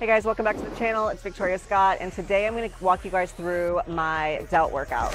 Hey guys, welcome back to the channel. It's Victoria Scott, and today I'm going to walk you guys through my delt workout.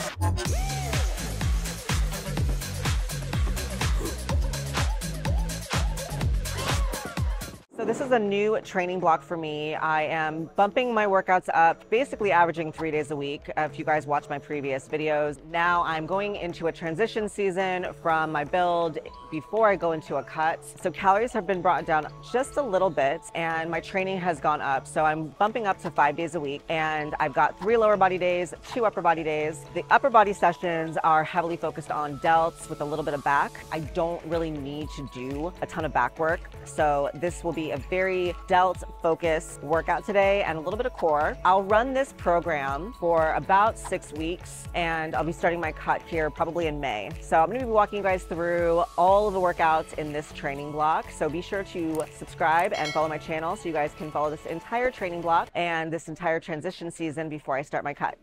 So this is a new training block for me. I am bumping my workouts up, basically averaging 3 days a week. If you guys watch my previous videos, now I'm going into a transition season from my build before I go into a cut. So calories have been brought down just a little bit and my training has gone up. So I'm bumping up to 5 days a week and I've got 3 lower body days, 2 upper body days. The upper body sessions are heavily focused on delts with a little bit of back. I don't really need to do a ton of back work. So this will be a very delt focused workout today and a little bit of core. I'll run this program for about 6 weeks and I'll be starting my cut here probably in May. So I'm gonna be walking you guys through all of the workouts in this training block. So be sure to subscribe and follow my channel so you guys can follow this entire training block and this entire transition season before I start my cut.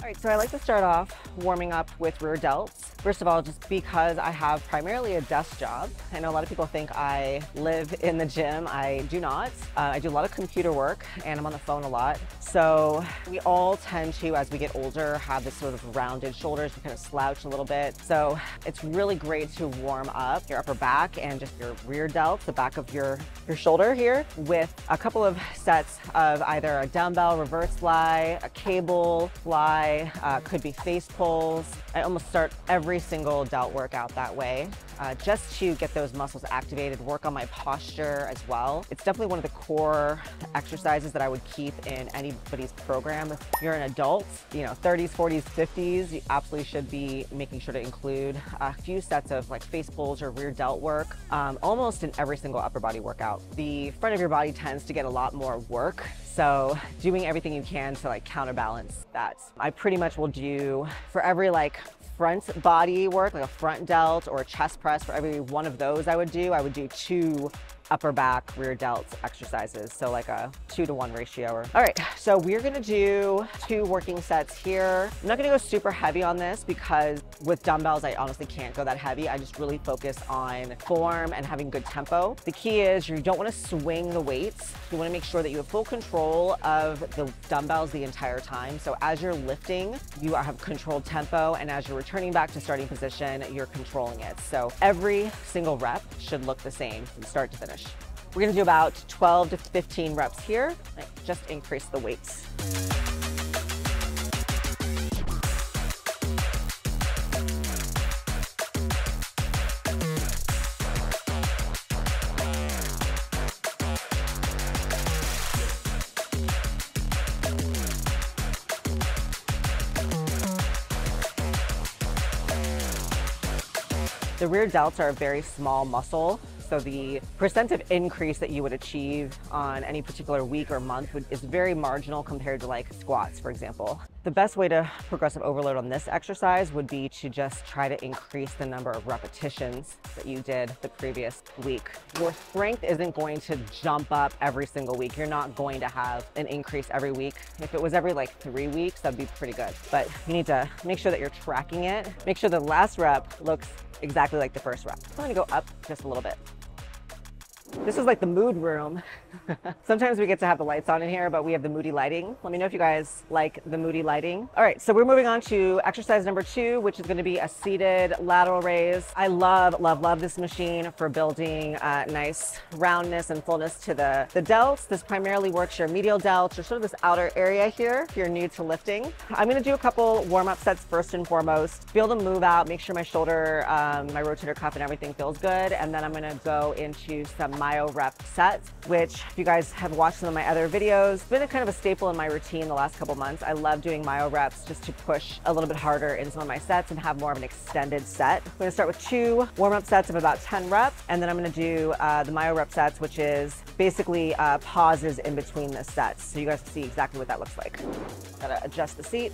All right, so I like to start off warming up with rear delts. First of all, just because I have primarily a desk job. I know a lot of people think I live in the gym. I do not. I do a lot of computer work and I'm on the phone a lot. So we all tend to, as we get older, have this sort of rounded shoulders. We kind of slouch a little bit. So it's really great to warm up your upper back and just your rear delts, the back of your shoulder here, with a couple of sets of either a dumbbell reverse fly, a cable fly, could be face pulls. I almost start every single delt workout that way, just to get those muscles activated, work on my posture as well. It's definitely one of the core exercises that I would keep in anybody's program. If you're an adult, you know, 30s, 40s, 50s, you absolutely should be making sure to include a few sets of like face pulls or rear delt work, almost in every single upper body workout. The front of your body tends to get a lot more work. So doing everything you can to like counterbalance that. I pretty much will do for every like front body work, like a front delt or a chest press, for every one of those I would do 2 upper back rear delt exercises. So like a 2-to-1 ratio. All right, so we're gonna do 2 working sets here. I'm not gonna go super heavy on this because with dumbbells, I honestly can't go that heavy. I just really focus on form and having good tempo. The key is you don't wanna swing the weights. You wanna make sure that you have full control of the dumbbells the entire time. So as you're lifting, you have controlled tempo, and as you're returning back to starting position, you're controlling it. So every single rep should look the same from start to finish. We're gonna do about 12 to 15 reps here. Just increase the weights. The rear delts are a very small muscle. So the percent of increase that you would achieve on any particular week or month is very marginal compared to like squats, for example. The best way to progressive overload on this exercise would be to just try to increase the number of repetitions that you did the previous week. Your strength isn't going to jump up every single week. You're not going to have an increase every week. If it was every like 3 weeks, that'd be pretty good. But you need to make sure that you're tracking it. Make sure the last rep looks exactly like the first rep. I'm gonna go up just a little bit. This is like the mood room. Sometimes we get to have the lights on in here, but we have the moody lighting. Let me know if you guys like the moody lighting. All right, so we're moving on to exercise number 2, which is gonna be a seated lateral raise. I love, love, love this machine for building nice roundness and fullness to the delts. This primarily works your medial delts, or sort of this outer area here, if you're new to lifting. I'm gonna do a couple warm-up sets first and foremost, be able to move out, make sure my shoulder, my rotator cuff and everything feels good. And then I'm gonna go into some myo rep sets, which if you guys have watched some of my other videos, been a kind of a staple in my routine the last couple months. I love doing myo reps just to push a little bit harder in some of my sets and have more of an extended set. I'm gonna start with 2 warm-up sets of about 10 reps, and then I'm gonna do the myo rep sets, which is basically pauses in between the sets. So you guys can see exactly what that looks like. Gotta adjust the seat.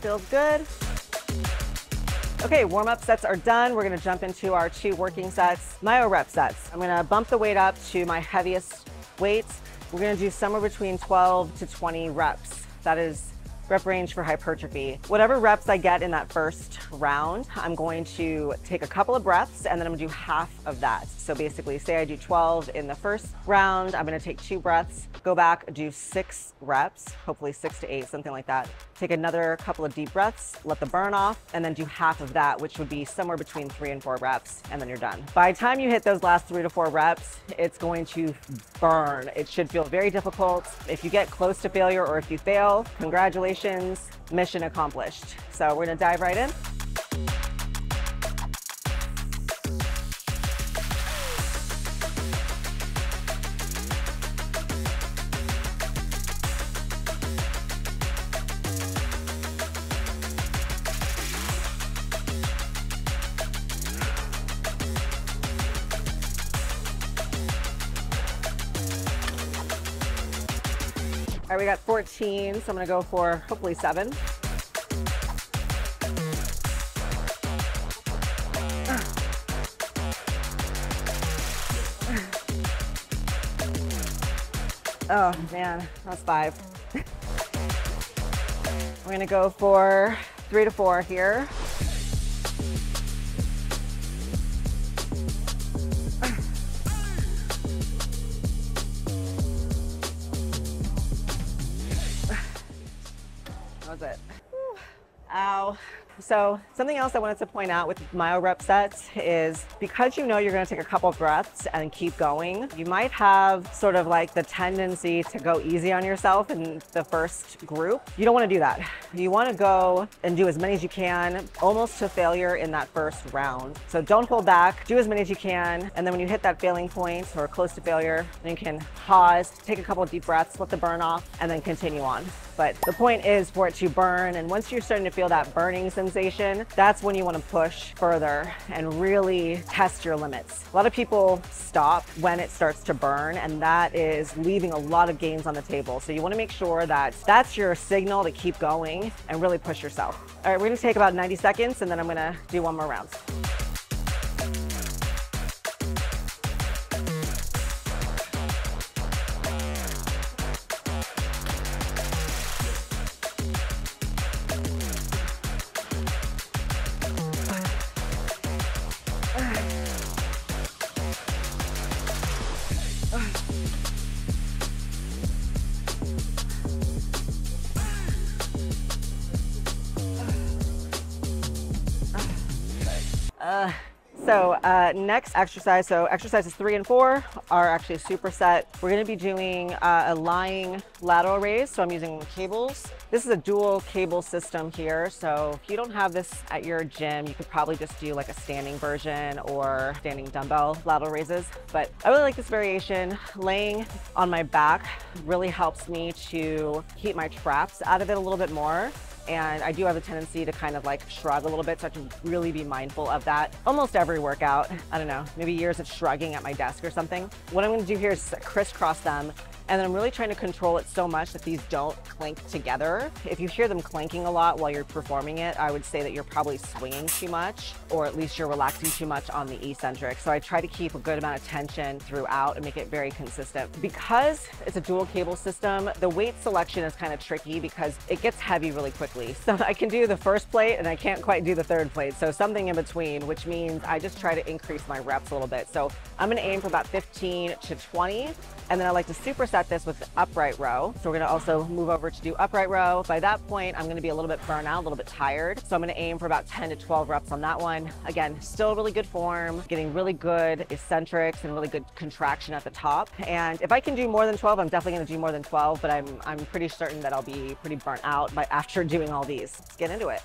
feels good. Okay, warm-up sets are done. We're gonna jump into our two working sets, myo rep sets. I'm gonna bump the weight up to my heaviest weights. We're gonna do somewhere between 12 to 20 reps. That is rep range for hypertrophy. Whatever reps I get in that first round, I'm going to take a couple of breaths and then I'm gonna do half of that. So basically, say I do 12 in the first round, I'm gonna take 2 breaths, go back, do 6 reps, hopefully 6 to 8, something like that. Take another couple of deep breaths, let the burn off, and then do half of that, which would be somewhere between 3 and 4 reps, and then you're done. By the time you hit those last 3 to 4 reps, it's going to burn. It should feel very difficult. If you get close to failure or if you fail, congratulations. Mission accomplished. So we're gonna dive right in. All right, we got 14, so I'm gonna go for hopefully 7. Oh man, that's 5. We're gonna go for 3 to 4 here. It. Ow. So something else I wanted to point out with myo rep sets is because you know you're going to take a couple of breaths and keep going, you might have sort of like the tendency to go easy on yourself in the first group. You don't want to do that. You want to go and do as many as you can, almost to failure in that first round. So don't hold back, do as many as you can. And then when you hit that failing point or close to failure, then you can pause, take a couple of deep breaths, let the burn off, and then continue on. But the point is for it to burn. And once you're starting to feel that burning sensation, that's when you want to push further and really test your limits. A lot of people stop when it starts to burn, and that is leaving a lot of gains on the table. So you want to make sure that that's your signal to keep going and really push yourself. All right, we're going to take about 90 seconds and then I'm going to do one more round. Next exercise, so exercises 3 and 4 are actually a superset. We're going to be doing a lying lateral raise, so I'm using cables. This is a dual cable system here, so if you don't have this at your gym, you could probably just do like a standing version or standing dumbbell lateral raises, but I really like this variation. Laying on my back really helps me to keep my traps out of it a little bit more. And I do have a tendency to kind of like shrug a little bit, so I have to really be mindful of that. Almost every workout, I don't know, maybe years of shrugging at my desk or something. What I'm gonna do here is crisscross them, and then I'm really trying to control it so much that these don't clink together. If you hear them clanking a lot while you're performing it, I would say that you're probably swinging too much, or at least you're relaxing too much on the eccentric. So I try to keep a good amount of tension throughout and make it very consistent. Because it's a dual cable system, the weight selection is kind of tricky because it gets heavy really quickly. So I can do the first plate and I can't quite do the third plate. So something in between, which means I just try to increase my reps a little bit. So I'm gonna aim for about 15 to 20. And then I like to superset this with the upright row. So we're gonna also move over to do upright row. By that point, I'm gonna be a little bit burnt out, a little bit tired. So I'm gonna aim for about 10 to 12 reps on that one. Again, still really good form, getting really good eccentrics and really good contraction at the top. And if I can do more than 12, I'm definitely gonna do more than 12, but I'm pretty certain that I'll be pretty burnt out by after doing all these. Let's get into it.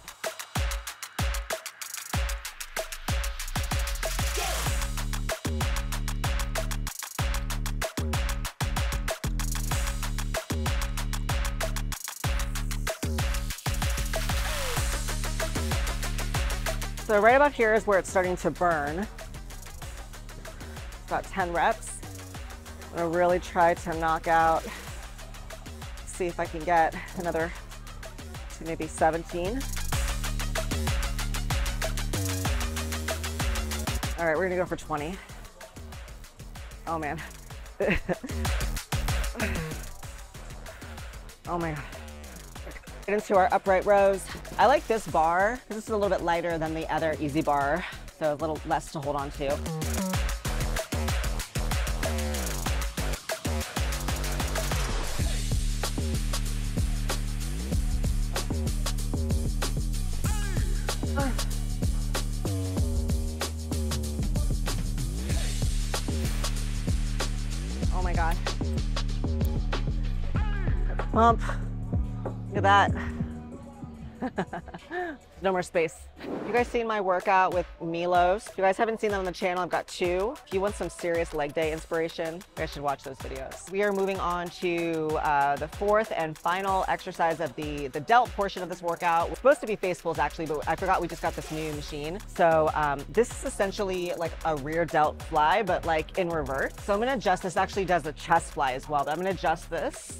So right about here is where it's starting to burn. About 10 reps. I'm gonna really try to knock out, see if I can get another It's going to be 17. All right, we're going to go for 20. Oh, man. Oh, my God. Get into our upright rows. I like this bar because this is a little bit lighter than the other easy bar, so a little less to hold on to. Oh my God. Pump. Look at that. No more space. You guys seen my workout with Milos? If you guys haven't seen them on the channel, I've got two. If you want some serious leg day inspiration, you guys should watch those videos. We are moving on to the fourth and final exercise of the delt portion of this workout. We're supposed to be face pulls actually, but I forgot we just got this new machine. So this is essentially like a rear delt fly, but like in reverse. So I'm gonna adjust this. Actually does a chest fly as well, but I'm gonna adjust this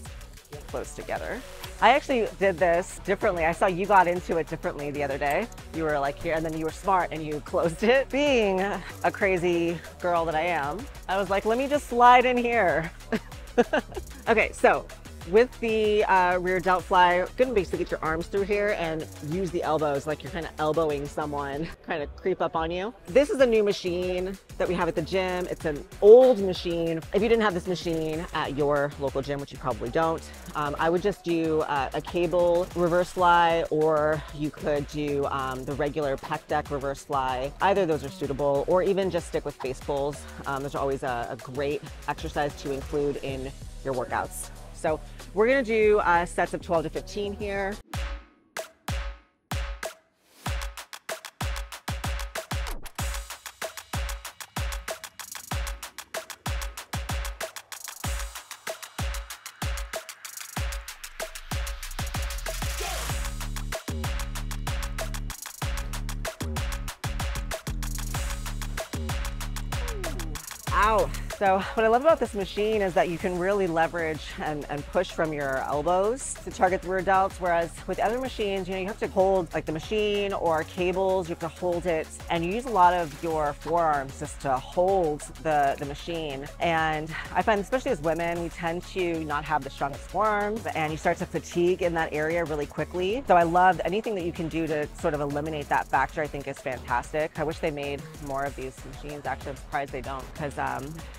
close together. I actually did this differently. I saw you got into it differently the other day. You were like here, and then you were smart and you closed it. Being a crazy girl that I am, I was like, let me just slide in here. Okay, so with the rear delt fly, you're gonna basically get your arms through here and use the elbows like you're kind of elbowing someone, kind of creep up on you. This is a new machine that we have at the gym. It's an old machine. If you didn't have this machine at your local gym, which you probably don't, I would just do a cable reverse fly, or you could do the regular pec deck reverse fly. Either of those are suitable, or even just stick with face pulls. There's always a great exercise to include in your workouts. So we're gonna do sets of 12 to 15 here. Ow. So what I love about this machine is that you can really leverage and push from your elbows to target the rear delts, whereas with other machines, you have to hold like the machine or cables, you have to hold it, and you use a lot of your forearms just to hold the machine. And I find, especially as women, we tend to not have the strongest forearms, and you start to fatigue in that area really quickly. So I love anything that you can do to sort of eliminate that factor, I think is fantastic. I wish they made more of these machines. Actually, I'm surprised they don't, because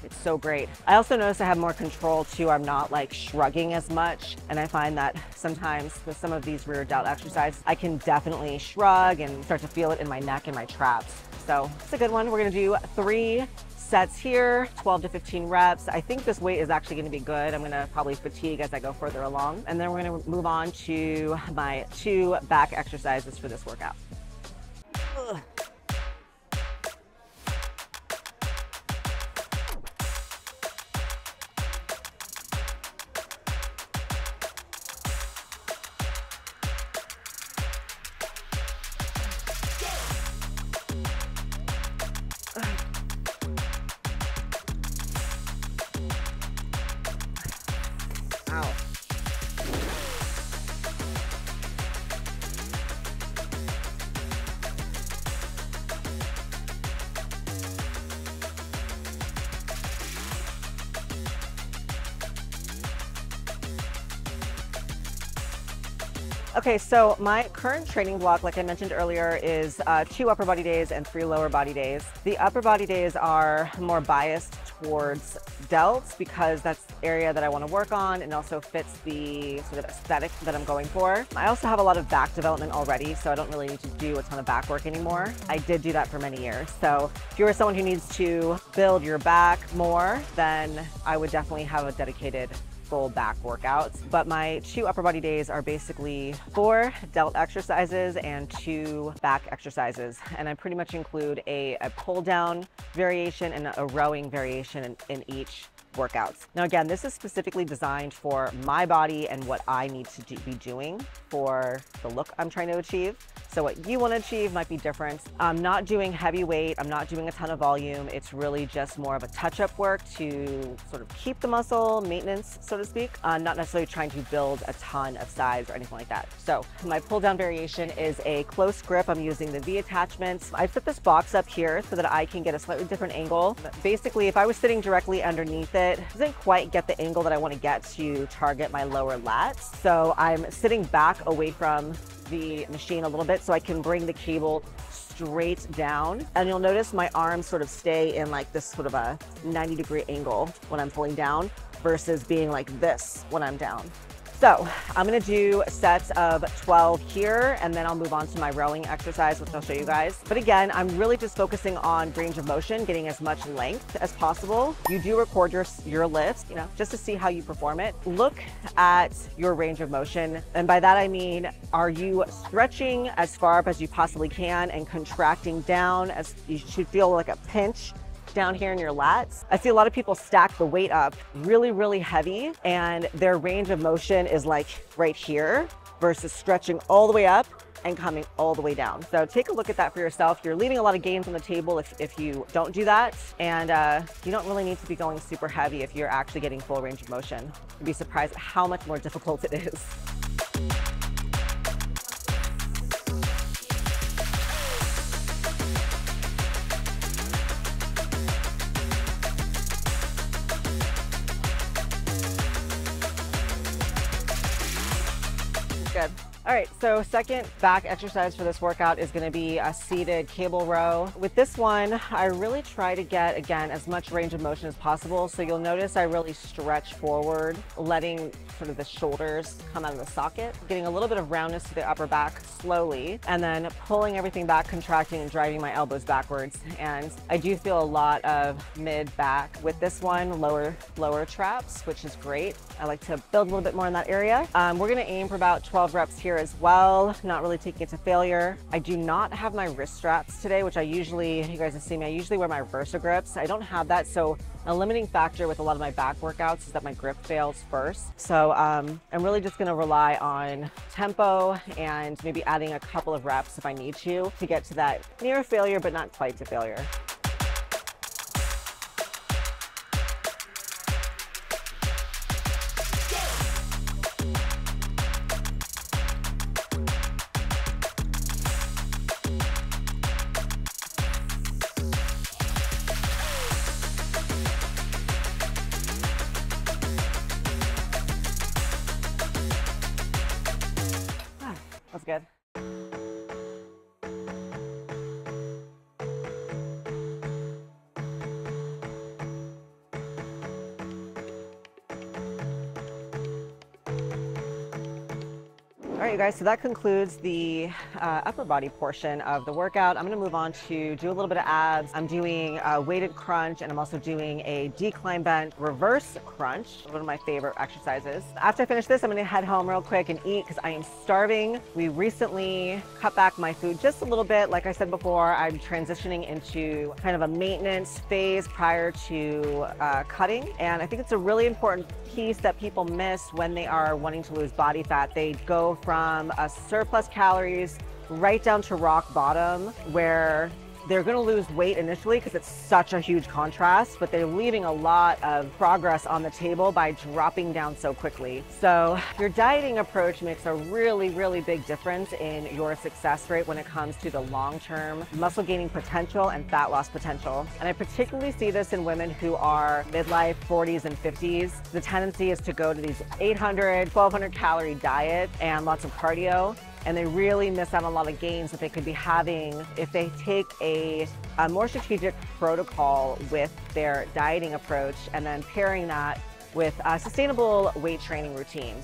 it's so great. I also notice I have more control too. I'm not like shrugging as much. And I find that sometimes with some of these rear delt exercises, I can definitely shrug and start to feel it in my neck and my traps. So it's a good one. We're gonna do 3 sets here, 12 to 15 reps. I think this weight is actually gonna be good. I'm gonna probably fatigue as I go further along. And then we're gonna move on to my 2 back exercises for this workout. Ugh. Out. Okay, so my current training block, like I mentioned earlier, is 2 upper body days and 3 lower body days. The upper body days are more biased towards delts because that's the area that I want to work on, and also fits the sort of aesthetic that I'm going for. I also have a lot of back development already, so I don't really need to do a ton of back work anymore. I did do that for many years. So if you're someone who needs to build your back more, then I would definitely have a dedicated full back workouts. But my 2 upper body days are basically 4 delt exercises and 2 back exercises. And I pretty much include a pull down variation and a rowing variation in each workouts. Now again, this is specifically designed for my body and what I need to be doing for the look I'm trying to achieve. So what you want to achieve might be different. I'm not doing heavy weight. I'm not doing a ton of volume. It's really just more of a touch-up work to sort of keep the muscle maintenance, so to speak. I'm not necessarily trying to build a ton of size or anything like that. So my pull-down variation is a close grip. I'm using the V attachments. I fit this box up here so that I can get a slightly different angle. Basically, if I was sitting directly underneath it, it doesn't quite get the angle that I want to get to target my lower lats. So I'm sitting back away from the machine a little bit so I can bring the cable straight down. And you'll notice my arms sort of stay in like this sort of a 90-degree angle when I'm pulling down versus being like this when I'm down. So I'm gonna do sets of 12 here, and then I'll move on to my rowing exercise, which I'll show you guys. But again, I'm really just focusing on range of motion, getting as much length as possible. You do record your lifts, you know, just to see how you perform it. Look at your range of motion. And by that, I mean, are you stretching as far up as you possibly can and contracting down? As you should feel like a pinch down here in your lats. I see a lot of people stack the weight up really, really heavy, and their range of motion is like right here versus stretching all the way up and coming all the way down. So take a look at that for yourself. You're leaving a lot of gains on the table if you don't do that. And you don't really need to be going super heavy if you're actually getting full range of motion. You'd be surprised at how much more difficult it is. Good. All right, so second back exercise for this workout is gonna be a seated cable row. With this one, I really try to get, again, as much range of motion as possible. So you'll notice I really stretch forward, letting sort of the shoulders come out of the socket, getting a little bit of roundness to the upper back slowly, and then pulling everything back, contracting and driving my elbows backwards. And I do feel a lot of mid back with this one, lower traps, which is great. I like to build a little bit more in that area. We're gonna aim for about 12 reps here as well, not really taking it to failure. I do not have my wrist straps today, which I usually, you guys have seen me, I usually wear my VersaGrips. I don't have that, so a limiting factor with a lot of my back workouts is that my grip fails first. So I'm really just gonna rely on tempo and maybe adding a couple of reps if I need to get to that near failure, but not quite to failure. That's good. All right, you guys, so that concludes the upper body portion of the workout. I'm gonna move on to do a little bit of abs. I'm doing a weighted crunch, and I'm also doing a decline bent reverse crunch, one of my favorite exercises. After I finish this, I'm gonna head home real quick and eat because I am starving. We recently cut back my food just a little bit. Like I said before, I'm transitioning into kind of a maintenance phase prior to cutting. And I think it's a really important piece that people miss when they are wanting to lose body fat. They go from a surplus calories right down to rock bottom, where they're gonna lose weight initially because it's such a huge contrast, but they're leaving a lot of progress on the table by dropping down so quickly. So your dieting approach makes a really, really big difference in your success rate when it comes to the long-term muscle gaining potential and fat loss potential. And I particularly see this in women who are midlife, 40s and 50s. The tendency is to go to these 800, 1200 calorie diets and lots of cardio, and they really miss out on a lot of gains that they could be having if they take a more strategic protocol with their dieting approach and then pairing that with a sustainable weight training routine.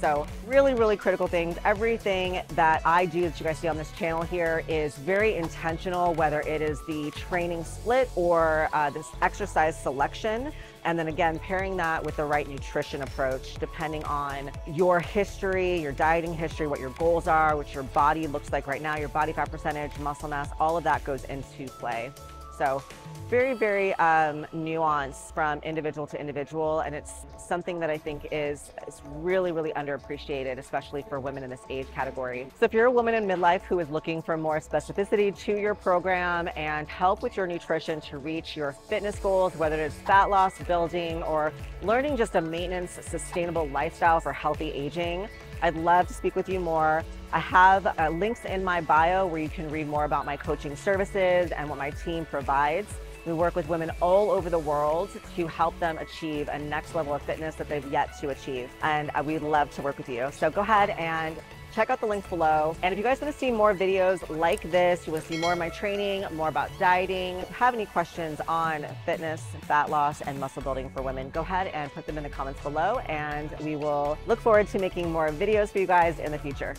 So really, really critical things. Everything that I do that you guys see on this channel here is very intentional, whether it is the training split or this exercise selection. And then again, pairing that with the right nutrition approach, depending on your history, your dieting history, what your goals are, what your body looks like right now, your body fat percentage, muscle mass, all of that goes into play. So very, very nuanced from individual to individual. And it's something that I think is really, really underappreciated, especially for women in this age category. So if you're a woman in midlife who is looking for more specificity to your program and help with your nutrition to reach your fitness goals, whether it's fat loss, building, or learning just a maintenance, sustainable lifestyle for healthy aging, I'd love to speak with you more. I have links in my bio where you can read more about my coaching services and what my team provides. We work with women all over the world to help them achieve a next level of fitness that they've yet to achieve. And we'd love to work with you. So go ahead and check out the links below. And if you guys want to see more videos like this, you want to see more of my training, more about dieting, if you have any questions on fitness, fat loss, and muscle building for women, go ahead and put them in the comments below. And we will look forward to making more videos for you guys in the future.